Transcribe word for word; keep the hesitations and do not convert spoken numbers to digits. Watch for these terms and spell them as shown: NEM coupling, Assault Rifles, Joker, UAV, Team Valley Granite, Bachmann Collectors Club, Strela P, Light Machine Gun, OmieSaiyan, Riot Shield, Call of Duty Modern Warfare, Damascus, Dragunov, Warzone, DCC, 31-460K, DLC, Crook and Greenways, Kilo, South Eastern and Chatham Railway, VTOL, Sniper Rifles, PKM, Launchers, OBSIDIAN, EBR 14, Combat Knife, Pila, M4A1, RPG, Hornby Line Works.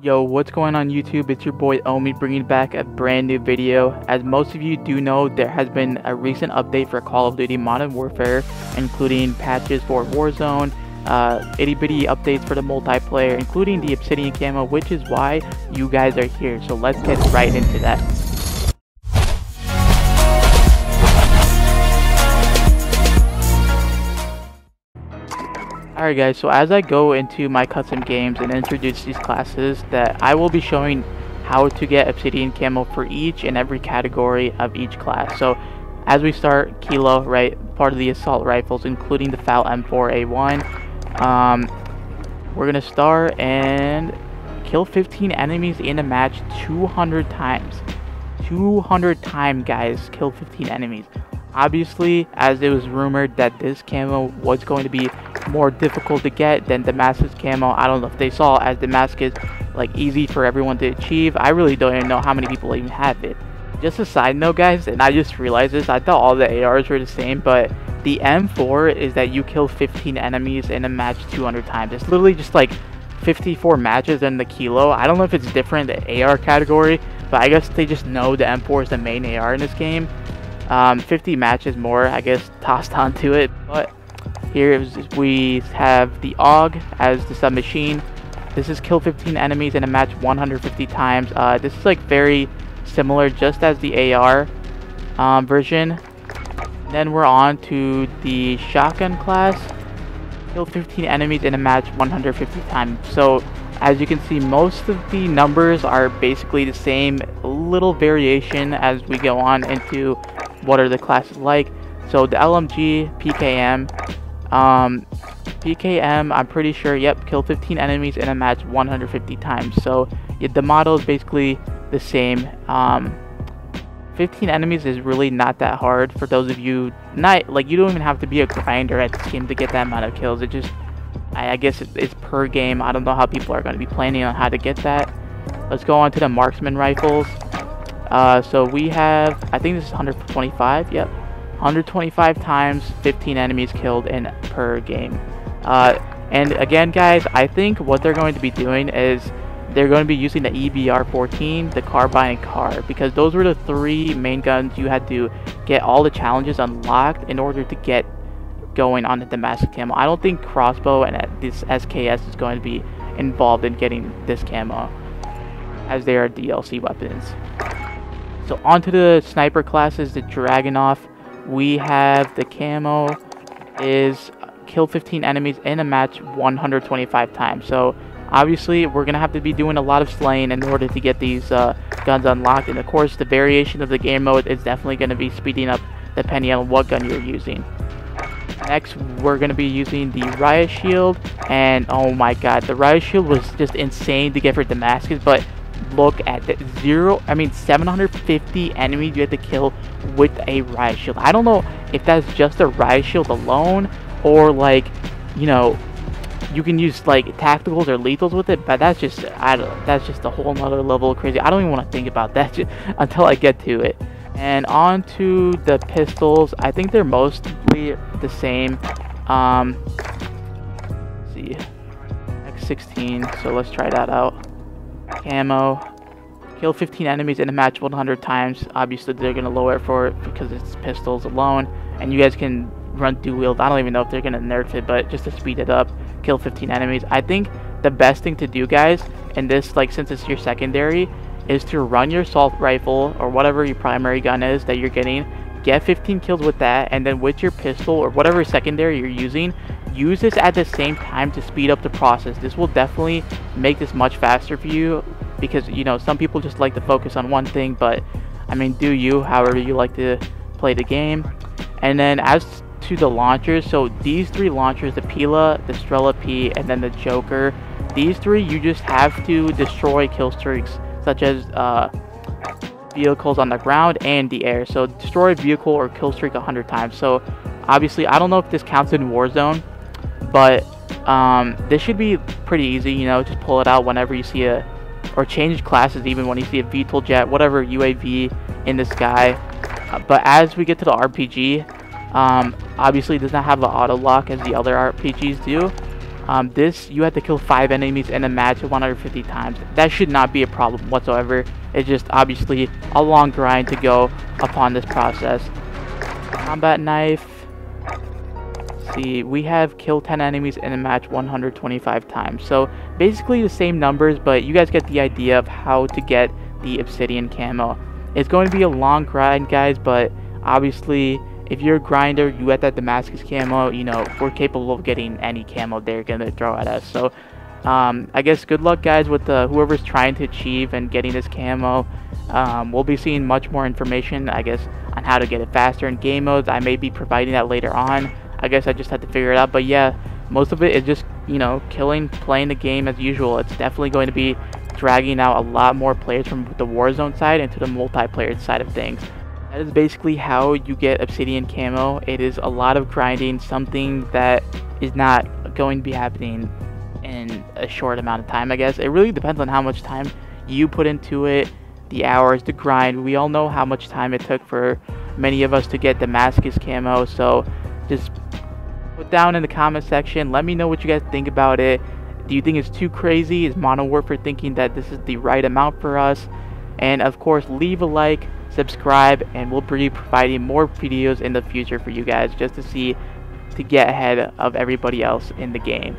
Yo, what's going on YouTube? It's your boy Omi bringing back a brand new video. As most of you do know, there has been a recent update for Call of Duty Modern Warfare, including patches for Warzone, uh, itty bitty updates for the multiplayer, including the Obsidian camo, which is why you guys are here. So let's get right into that. Alright guys, so as I go into my custom games and introduce these classes, that I will be showing how to get Obsidian camo for each and every category of each class. So as we start, Kilo, right, part of the Assault Rifles, including the foul M four A one. Um, we're going to start and kill fifteen enemies in a match two hundred times. two hundred times, guys, kill fifteen enemies. Obviously, as it was rumored that this camo was going to be more difficult to get than Damascus camo. I don't know if they saw as Damascus like easy for everyone to achieve. I really don't even know how many people even have it. Just a side note guys, and I just realized this, I thought all the A Rs were the same, but the M four is that you kill fifteen enemies in a match two hundred times. It's literally just like fifty-four matches in the Kilo. I don't know if it's different, the A R category, but I guess they just know the M four is the main A R in this game. Um, fifty matches more, I guess, tossed onto it. But here is, we have the A U G as the sub machine. This is kill fifteen enemies in a match one hundred fifty times. Uh, this is like very similar, just as the A R um, version. Then we're on to the shotgun class. Kill fifteen enemies in a match one hundred fifty times. So as you can see, most of the numbers are basically the same. Little variation as we go on into what are the classes like. So the L M G, P K M. Um, P K M, I'm pretty sure, yep, kill fifteen enemies in a match one hundred fifty times. So yeah, the model is basically the same. Um, fifteen enemies is really not that hard for those of you not, like, you don't even have to be a grinder at this game to get that amount of kills. It just, I, I guess it, it's per game. I don't know how people are going to be planning on how to get that. Let's go on to the Marksmen Rifles. Uh, so we have, I think this is one hundred twenty-five, yep. one hundred twenty-five times, fifteen enemies killed in per game. Uh, and again guys, I think what they're going to be doing is they're going to be using the E B R fourteen, the carbine, and car, because those were the three main guns you had to get all the challenges unlocked in order to get going on the Damascus camo. I don't think crossbow and this S K S is going to be involved in getting this camo, as they are D L C weapons. So onto the sniper classes, the Dragunov. We have the camo is kill fifteen enemies in a match one hundred twenty-five times. So obviously we're gonna have to be doing a lot of slaying in order to get these uh, guns unlocked. And of course the variation of the game mode is definitely gonna be speeding up depending on what gun you're using. Next we're gonna be using the Riot Shield, and oh my god, the Riot Shield was just insane to get for Damascus, but look at the zero I mean seven hundred fifty enemies you have to kill with a riot shield. I don't know if that's just a riot shield alone, or like, you know, you can use like tacticals or lethals with it, but that's just, I don't, that's just a whole nother level of crazy. I don't even want to think about that just, until I get to it. And on to the pistols, I think they're mostly the same. Um let's see, X sixteen, so let's try that out. Camo, kill fifteen enemies in a match one hundred times. Obviously they're gonna lower it for it because it's pistols alone, and you guys can run two wheels. I don't even know if they're gonna nerf it, but just to speed it up, kill fifteen enemies. I think the best thing to do guys in this, like, since it's your secondary, is to run your assault rifle or whatever your primary gun is that you're getting, get fifteen kills with that, and then with your pistol or whatever secondary you're using, use this at the same time to speed up the process. This will definitely make this much faster for you, because, you know, some people just like to focus on one thing, but I mean, do you, however you like to play the game. And then as to the launchers, so these three launchers, the Pila, the Strela P, and then the Joker, these three you just have to destroy kill streaks such as uh, vehicles on the ground and the air. So destroy a vehicle or kill streak one hundred times. So obviously I don't know if this counts in Warzone, but um, this should be pretty easy, you know, just pull it out whenever you see a, or change classes even when you see a V TOL jet, whatever U A V in the sky. Uh, but as we get to the R P G, um, obviously it does not have an auto lock as the other R P Gs do. Um, this, you have to kill five enemies in a match one hundred fifty times. That should not be a problem whatsoever. It's just obviously a long grind to go upon this process. Combat Knife. Let's see, we have killed ten enemies in a match one hundred twenty-five times. So basically the same numbers, but you guys get the idea of how to get the Obsidian camo. It's going to be a long grind, guys, but obviously, if you're a grinder, you get that Damascus camo, you know, we're capable of getting any camo they're going to throw at us. So, um, I guess good luck, guys, with uh, whoever's trying to achieve and getting this camo. Um, we'll be seeing much more information, I guess, on how to get it faster in game modes. I may be providing that later on. I guess I just have to figure it out. But, yeah, most of it is just, you know, killing, playing the game as usual. It's definitely going to be dragging out a lot more players from the Warzone side into the multiplayer side of things. That is basically how you get Obsidian camo. It is a lot of grinding, something that is not going to be happening in a short amount of time, I guess. It really depends on how much time you put into it, the hours, the grind. We all know how much time it took for many of us to get Damascus camo, so just put down in the comment section, let me know what you guys think about it. Do you think it's too crazy? Is Modern Warfare thinking that this is the right amount for us? And of course, leave a like, subscribe, and we'll be providing more videos in the future for you guys just to see to get ahead of everybody else in the game.